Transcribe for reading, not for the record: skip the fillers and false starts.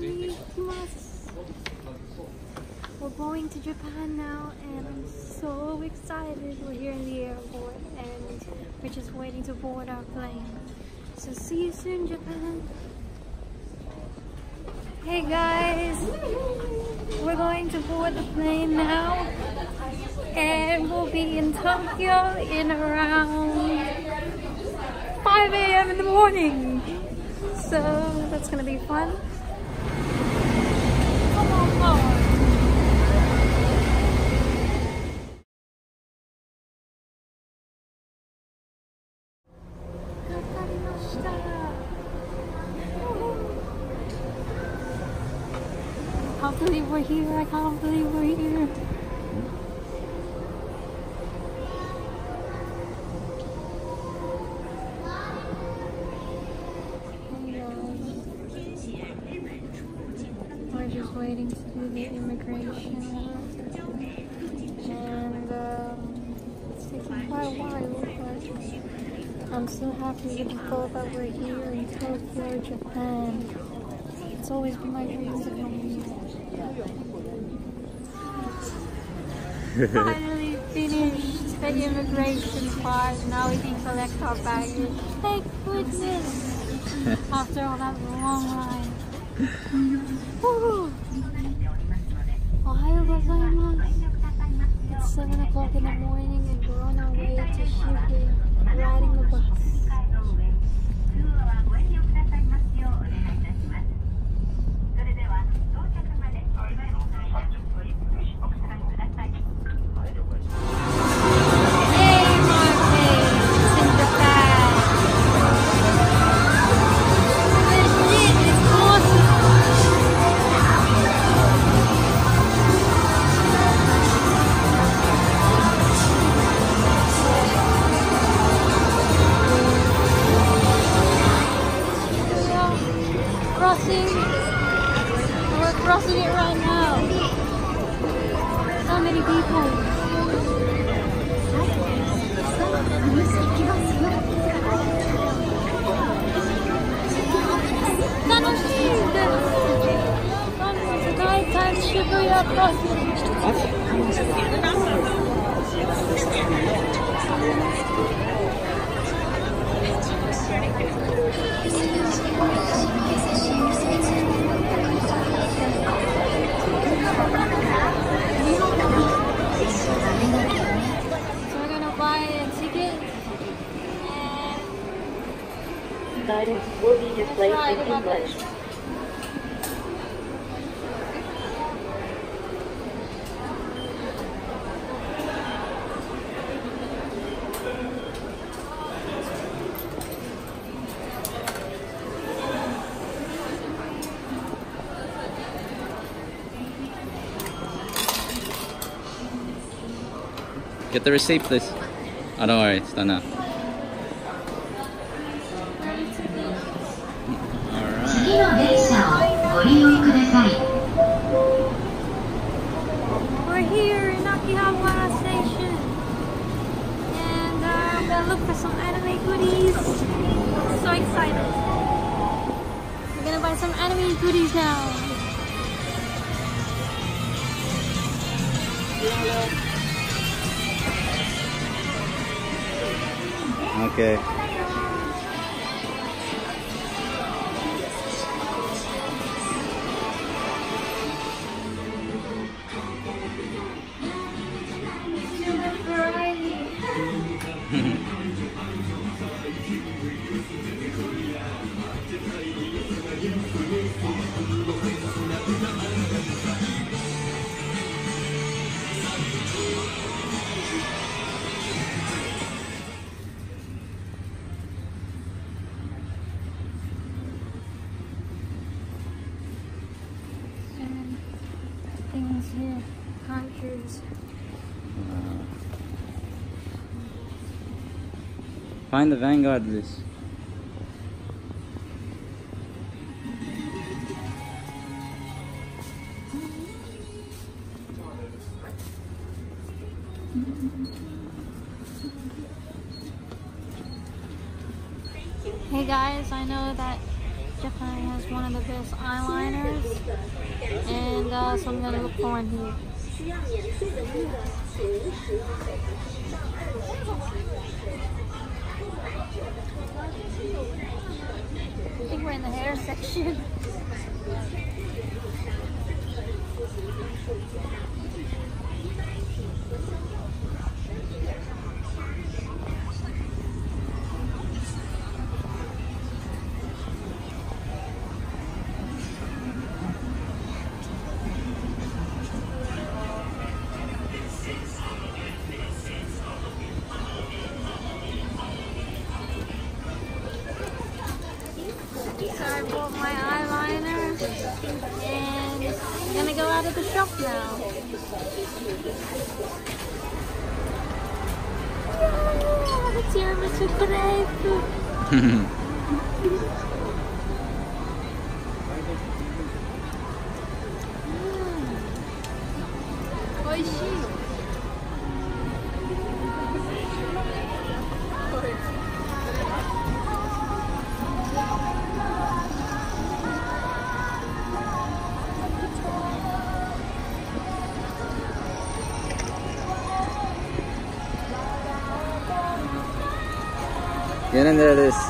We're going to Japan now and I'm so excited. We're here in the airport and we're just waiting to board our plane. So see you soon, Japan. Hey guys, we're going to board the plane now and we'll be in Tokyo in around 5 a.m. in the morning. So that's gonna be fun. Come on, come on. I can't believe we're here, I can't believe we're here. We're just waiting to do the immigration and it's taking quite a while, but I'm so happy that we're here in Tokyo, Japan. It's always been my dream to come here. Finally finished the immigration part. Now we can collect our baggage. Thank goodness! After all that long line. Woohoo! Ohayou gozaimasu. It's 7 o'clock in the morning and we're on our way to Shibuya riding the bus. We're crossing it right now. So many people. So we're gonna buy a ticket and guidance will be displayed in English. Get the receipt, please. Oh, don't worry, it's done now. Alright. We're here in Akihabara Station. And I'm gonna look for some anime goodies. I'm so excited. We're gonna buy some anime goodies now. Yeah. Okay. Here, ponchos. Find the Vanguard list. Hey guys, I know that Japan has is one of the best eyeliners, and so I'm going to look for one here. I think we're in the hair section. I'm gonna go out of the shop now. Yeah, the tiramisu crepe. 얘네들です.